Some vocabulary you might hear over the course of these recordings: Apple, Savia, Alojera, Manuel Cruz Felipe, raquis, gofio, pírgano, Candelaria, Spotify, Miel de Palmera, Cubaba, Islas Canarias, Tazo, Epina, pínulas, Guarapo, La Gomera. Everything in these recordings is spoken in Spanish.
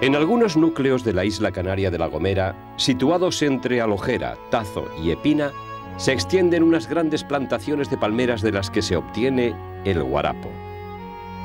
En algunos núcleos de la isla canaria de La Gomera, situados entre Alojera, Tazo y Epina, se extienden unas grandes plantaciones de palmeras de las que se obtiene el guarapo.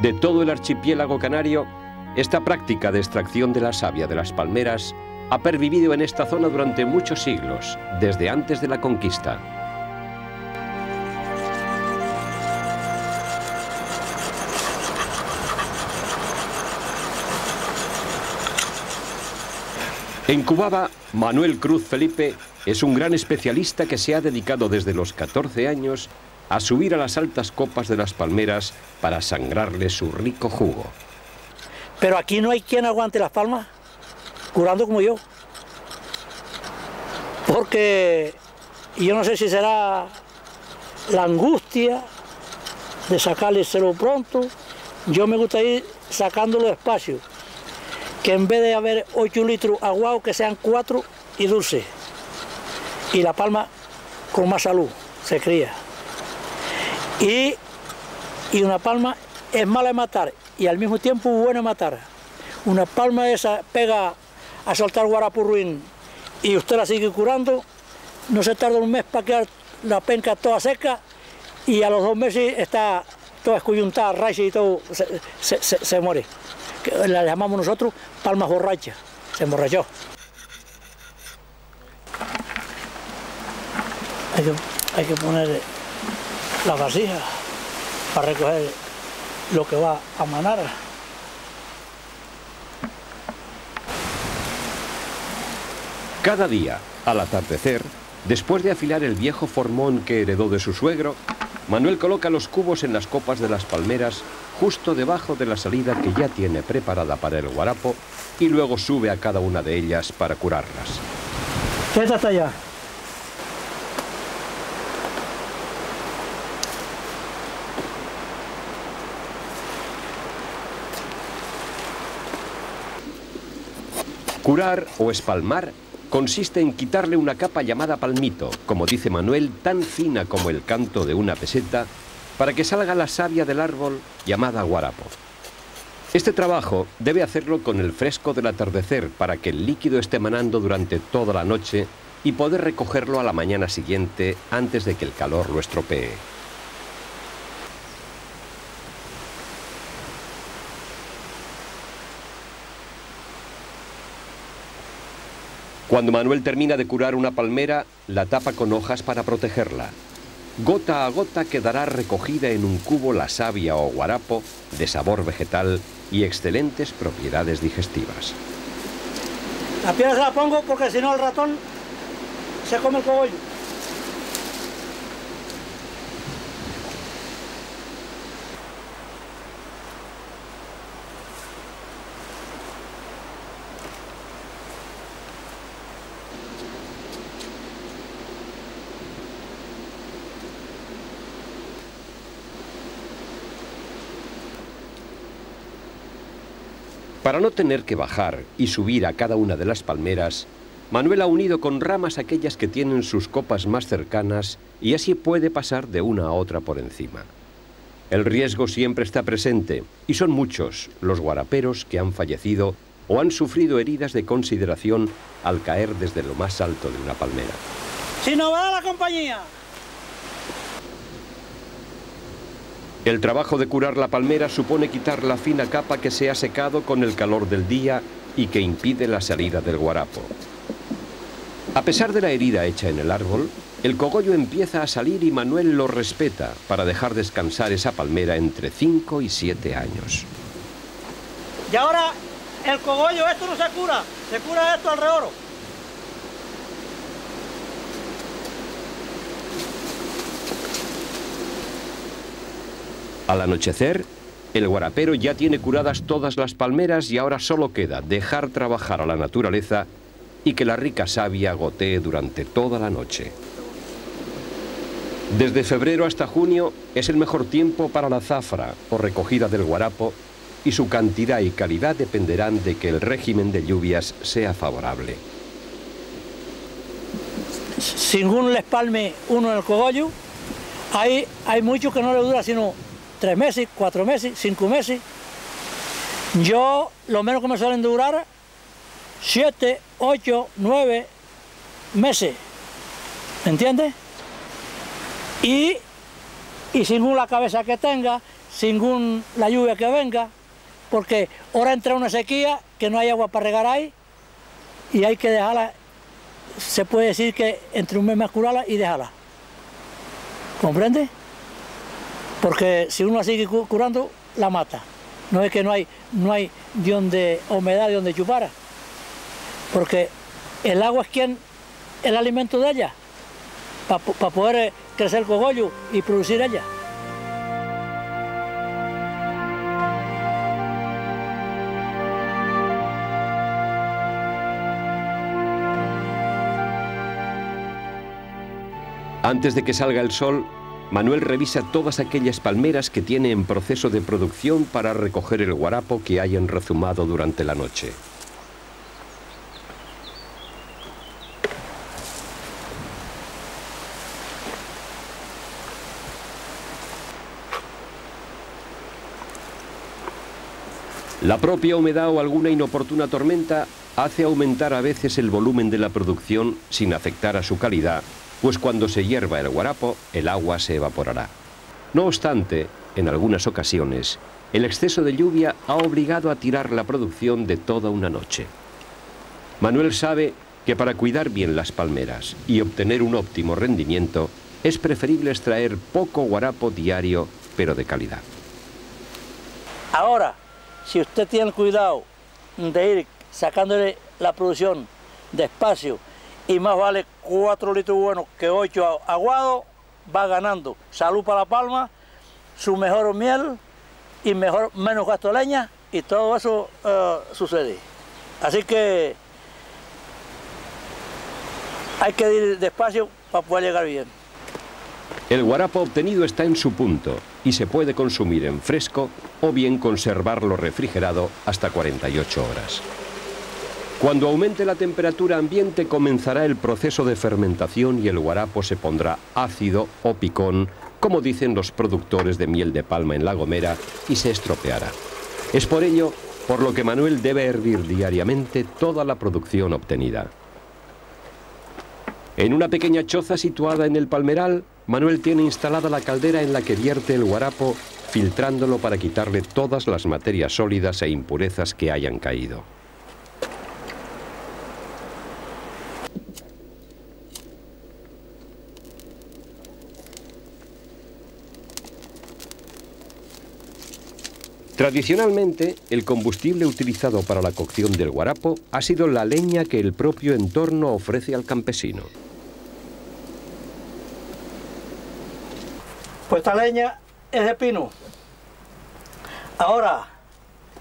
De todo el archipiélago canario, esta práctica de extracción de la savia de las palmeras ha pervivido en esta zona durante muchos siglos, desde antes de la conquista. En Cubaba, Manuel Cruz Felipe es un gran especialista que se ha dedicado desde los 14 años a subir a las altas copas de las palmeras para sangrarle su rico jugo. Pero aquí no hay quien aguante las palmas, curando como yo. Porque yo no sé si será la angustia de sacárselo pronto. Yo me gusta ir sacándolo despacio. Que en vez de haber 8 litros aguado, que sean 4 y dulce. Y la palma con más salud se cría. Y una palma es mala de matar y al mismo tiempo buena de matar. Una palma esa pega a soltar guarapo ruin y usted la sigue curando, no se tarda un mes para quedar la penca toda seca y a los 2 meses está toda escuyuntada, raíz y todo se muere. La llamamos nosotros palmas borrachas, se emborrachó. Hay que poner la vasija para recoger lo que va a manar. Cada día, al atardecer, después de afilar el viejo formón que heredó de su suegro, Manuel coloca los cubos en las copas de las palmeras justo debajo de la salida que ya tiene preparada para el guarapo y luego sube a cada una de ellas para curarlas. Esta está allá. Curar o espalmar consiste en quitarle una capa llamada palmito, como dice Manuel, tan fina como el canto de una peseta, para que salga la savia del árbol llamada guarapo. Este trabajo debe hacerlo con el fresco del atardecer para que el líquido esté manando durante toda la noche y poder recogerlo a la mañana siguiente antes de que el calor lo estropee. Cuando Manuel termina de curar una palmera, la tapa con hojas para protegerla. Gota a gota quedará recogida en un cubo la savia o guarapo de sabor vegetal y excelentes propiedades digestivas. La piedra se la pongo porque si no el ratón se come el cogollo. Para no tener que bajar y subir a cada una de las palmeras, Manuel ha unido con ramas aquellas que tienen sus copas más cercanas y así puede pasar de una a otra por encima. El riesgo siempre está presente y son muchos los guaraperos que han fallecido o han sufrido heridas de consideración al caer desde lo más alto de una palmera. ¡Si no va la compañía! El trabajo de curar la palmera supone quitar la fina capa que se ha secado con el calor del día y que impide la salida del guarapo. A pesar de la herida hecha en el árbol, el cogollo empieza a salir y Manuel lo respeta para dejar descansar esa palmera entre 5 y 7 años. Y ahora el cogollo, esto no se cura esto al rehoro. Al anochecer, el guarapero ya tiene curadas todas las palmeras y ahora solo queda dejar trabajar a la naturaleza y que la rica savia gotee durante toda la noche. Desde febrero hasta junio es el mejor tiempo para la zafra o recogida del guarapo y su cantidad y calidad dependerán de que el régimen de lluvias sea favorable. Según les palme uno en el cogollo, hay muchos que no le dura sino 3 meses, 4 meses, 5 meses. Yo, lo menos que me suelen durar 7, 8, 9 meses, ¿me entiendes? Y según la cabeza que tenga, según la lluvia que venga, porque ahora entra una sequía que no hay agua para regar ahí y hay que dejarla, se puede decir que entre un mes más curarla y dejarla, ¿comprende? Porque si uno la sigue curando, la mata. No es que no hay de donde humedad, de donde chupara, porque el agua es quien el alimento de ella, para poder crecer el cogollo y producir ella. Antes de que salga el sol, Manuel revisa todas aquellas palmeras que tiene en proceso de producción para recoger el guarapo que hayan rezumado durante la noche. La propia humedad o alguna inoportuna tormenta hace aumentar a veces el volumen de la producción sin afectar a su calidad, pues cuando se hierva el guarapo, el agua se evaporará. No obstante, en algunas ocasiones, el exceso de lluvia ha obligado a tirar la producción de toda una noche. Manuel sabe que para cuidar bien las palmeras y obtener un óptimo rendimiento, es preferible extraer poco guarapo diario, pero de calidad. Ahora, si usted tiene cuidado de ir sacándole la producción despacio, y más vale 4 litros buenos que 8 aguados, va ganando. Salud para la palma, su mejor miel y menos gasto de leña, y todo eso sucede. Así que hay que ir despacio para poder llegar bien. El guarapo obtenido está en su punto y se puede consumir en fresco o bien conservarlo refrigerado hasta 48 horas. Cuando aumente la temperatura ambiente comenzará el proceso de fermentación y el guarapo se pondrá ácido o picón, como dicen los productores de miel de palma en La Gomera, y se estropeará. Es por ello por lo que Manuel debe hervir diariamente toda la producción obtenida. En una pequeña choza situada en el palmeral, Manuel tiene instalada la caldera en la que vierte el guarapo, filtrándolo para quitarle todas las materias sólidas e impurezas que hayan caído. Tradicionalmente, el combustible utilizado para la cocción del guarapo ha sido la leña que el propio entorno ofrece al campesino. Pues esta leña es de pino. Ahora,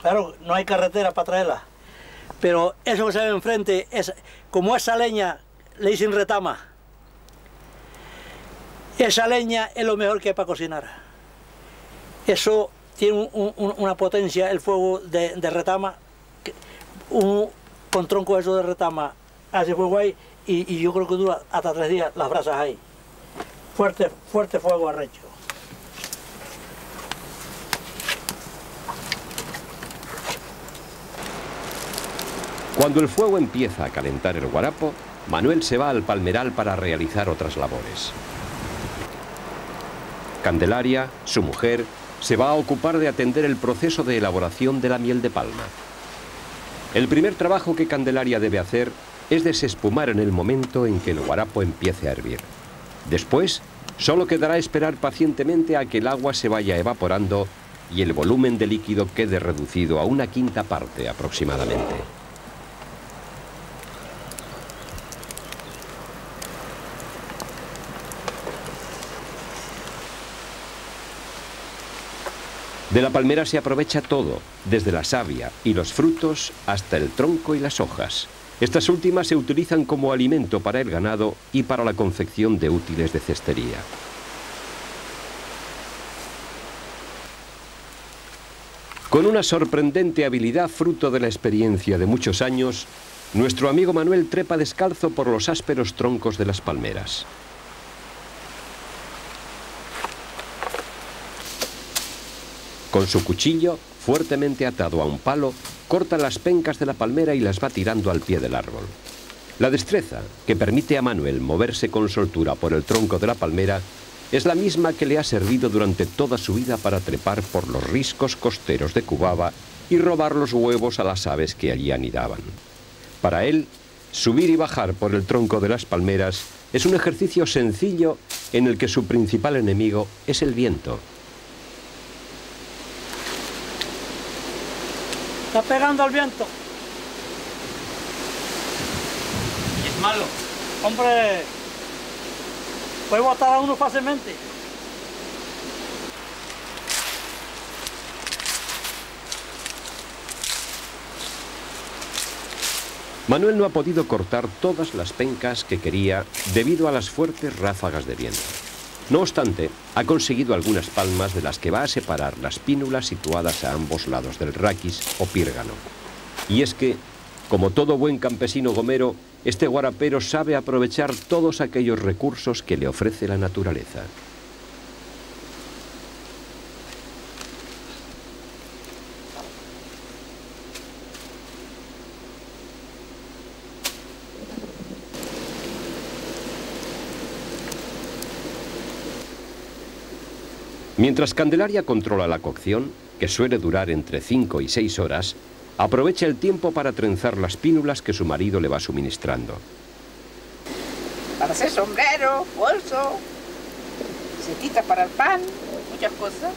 claro, no hay carretera para traerla, pero eso que se ve enfrente es como esa leña le dicen retama. Esa leña es lo mejor que hay para cocinar. Eso tiene una potencia, el fuego de retama, con tronco eso de retama, hace fuego ahí y yo creo que dura hasta 3 días las brasas ahí. Fuerte, fuerte fuego arrecho. Cuando el fuego empieza a calentar el guarapo, Manuel se va al palmeral para realizar otras labores. Candelaria, su mujer, se va a ocupar de atender el proceso de elaboración de la miel de palma. El primer trabajo que Candelaria debe hacer es desespumar en el momento en que el guarapo empiece a hervir. Después, solo quedará esperar pacientemente a que el agua se vaya evaporando y el volumen de líquido quede reducido a una 1/5 parte aproximadamente. De la palmera se aprovecha todo, desde la savia y los frutos hasta el tronco y las hojas. Estas últimas se utilizan como alimento para el ganado y para la confección de útiles de cestería. Con una sorprendente habilidad, fruto de la experiencia de muchos años, nuestro amigo Manuel trepa descalzo por los ásperos troncos de las palmeras. Con su cuchillo, fuertemente atado a un palo, corta las pencas de la palmera y las va tirando al pie del árbol. La destreza que permite a Manuel moverse con soltura por el tronco de la palmera es la misma que le ha servido durante toda su vida para trepar por los riscos costeros de Cubaba y robar los huevos a las aves que allí anidaban. Para él, subir y bajar por el tronco de las palmeras es un ejercicio sencillo en el que su principal enemigo es el viento. Está pegando al viento. ¿Y es malo? Hombre, puede botar a uno fácilmente. Manuel no ha podido cortar todas las pencas que quería debido a las fuertes ráfagas de viento. No obstante, ha conseguido algunas palmas de las que va a separar las pínulas situadas a ambos lados del raquis o pírgano. Y es que, como todo buen campesino gomero, este guarapero sabe aprovechar todos aquellos recursos que le ofrece la naturaleza. Mientras Candelaria controla la cocción, que suele durar entre 5 y 6 horas, aprovecha el tiempo para trenzar las pínulas que su marido le va suministrando. Para hacer sombrero, bolso, setitas para el pan, muchas cosas.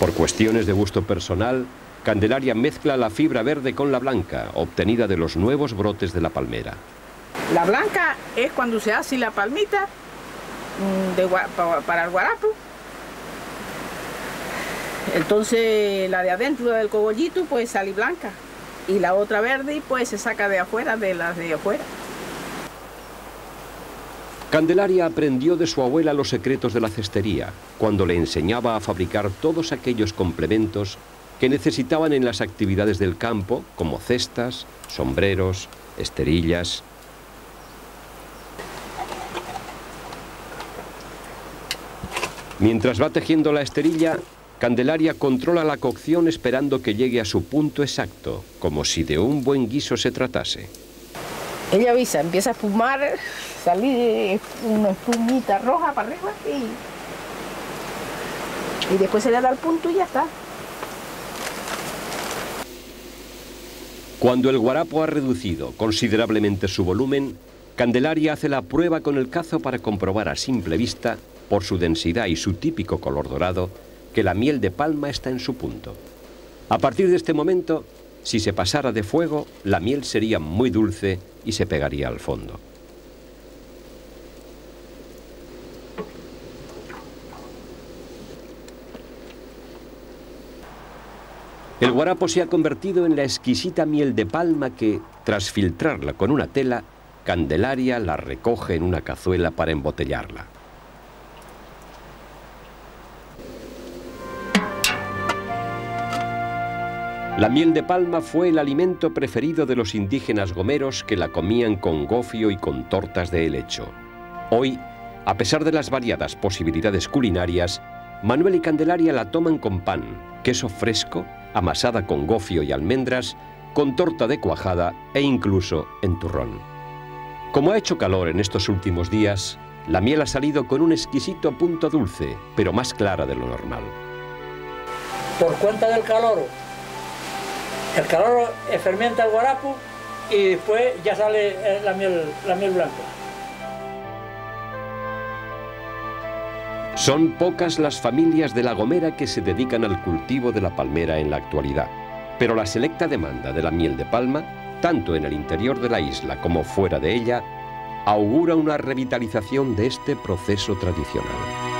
Por cuestiones de gusto personal, Candelaria mezcla la fibra verde con la blanca, obtenida de los nuevos brotes de la palmera. La blanca es cuando se hace la palmita para el guarapo. Entonces la de adentro del cogollito pues sale blanca y la otra verde pues se saca de afuera, de las de afuera. Candelaria aprendió de su abuela los secretos de la cestería cuando le enseñaba a fabricar todos aquellos complementos que necesitaban en las actividades del campo, como cestas, sombreros, esterillas. Mientras va tejiendo la esterilla, Candelaria controla la cocción esperando que llegue a su punto exacto, como si de un buen guiso se tratase. Ella avisa, empieza a fumar, sale una espumita roja para arriba y después se le da el punto y ya está. Cuando el guarapo ha reducido considerablemente su volumen, Candelaria hace la prueba con el cazo para comprobar a simple vista, por su densidad y su típico color dorado, que la miel de palma está en su punto. A partir de este momento, si se pasara de fuego, la miel sería muy dulce y se pegaría al fondo. El guarapo se ha convertido en la exquisita miel de palma que, tras filtrarla con una tela, Candelaria la recoge en una cazuela para embotellarla. La miel de palma fue el alimento preferido de los indígenas gomeros, que la comían con gofio y con tortas de helecho. Hoy, a pesar de las variadas posibilidades culinarias, Manuel y Candelaria la toman con pan, queso fresco, amasada con gofio y almendras, con torta de cuajada e incluso en turrón. Como ha hecho calor en estos últimos días, la miel ha salido con un exquisito punto dulce, pero más clara de lo normal. Por cuenta del calor. El calor fermenta el guarapo y después ya sale la miel blanca. Son pocas las familias de La Gomera que se dedican al cultivo de la palmera en la actualidad, pero la selecta demanda de la miel de palma, tanto en el interior de la isla como fuera de ella, augura una revitalización de este proceso tradicional.